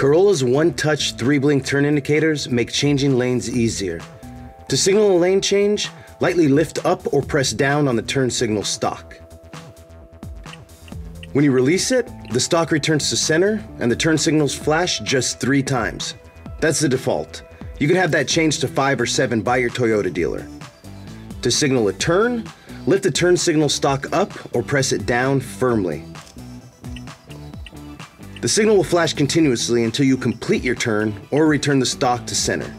Corolla's one-touch 3-blink turn indicators make changing lanes easier. To signal a lane change, lightly lift up or press down on the turn signal stock. When you release it, the stock returns to center and the turn signals flash just 3 times. That's the default. You can have that changed to 5 or 7 by your Toyota dealer. To signal a turn, lift the turn signal stock up or press it down firmly. The signal will flash continuously until you complete your turn or return the stock to center.